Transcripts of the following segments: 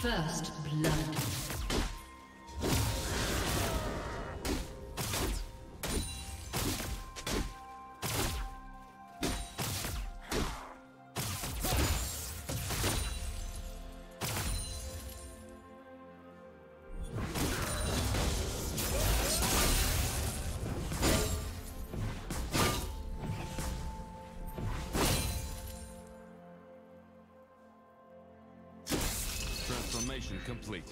First blood. Transformation complete.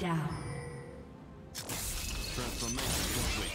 Down. Transformation complete.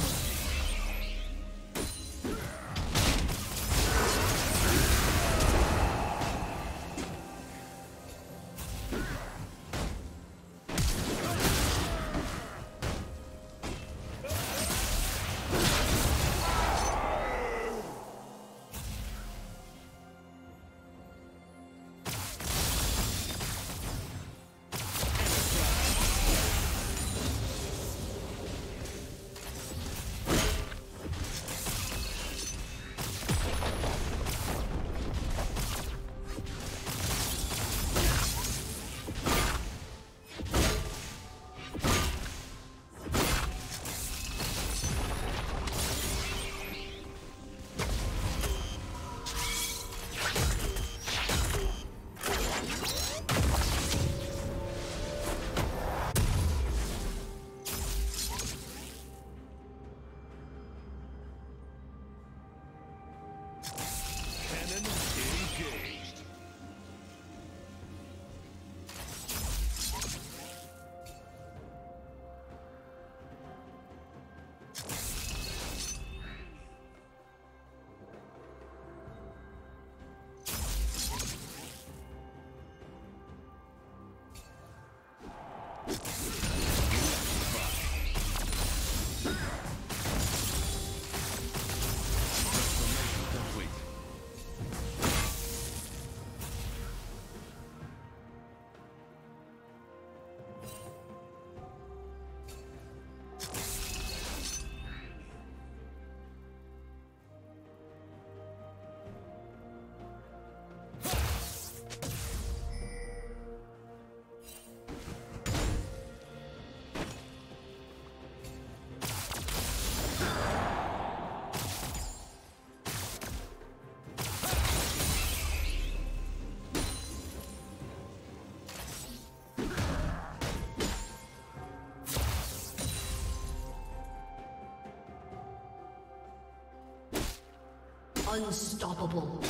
Unstoppable.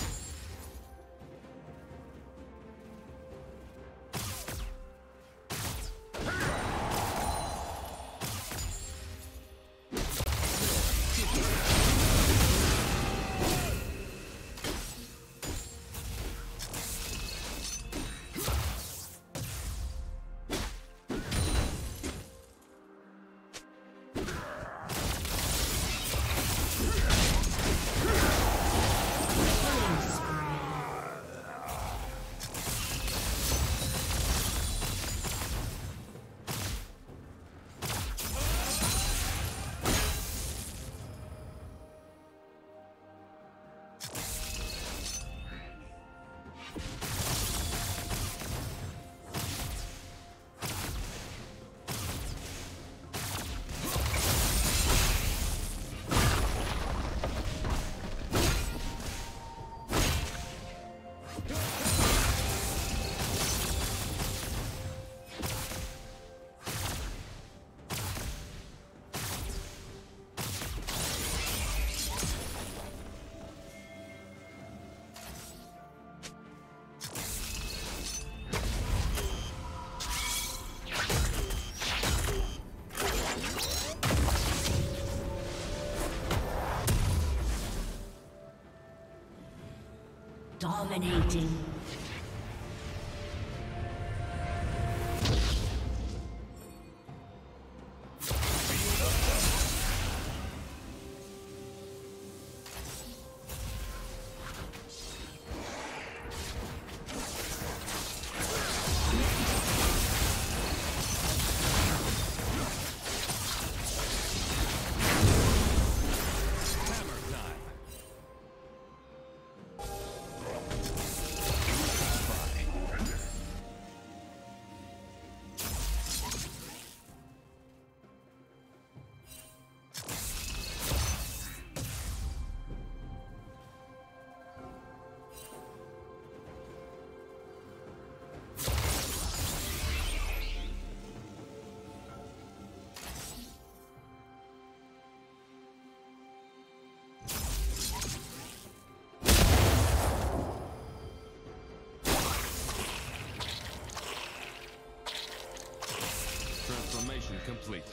Dominating. Complete.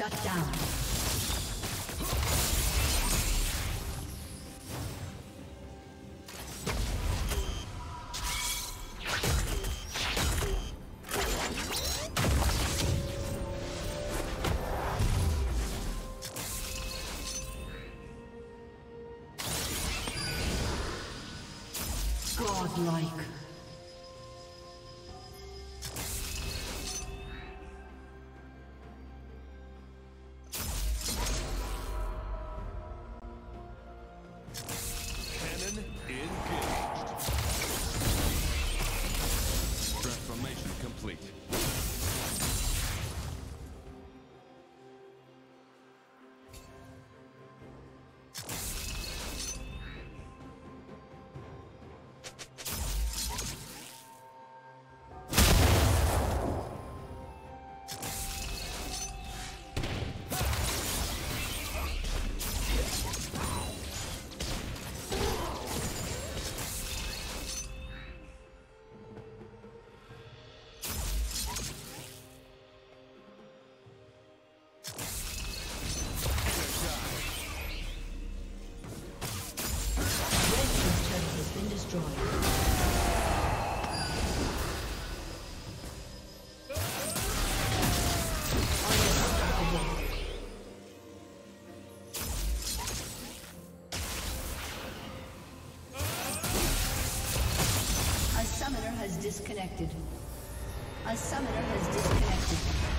Shut down. Godlike. Disconnected. A summoner has disconnected.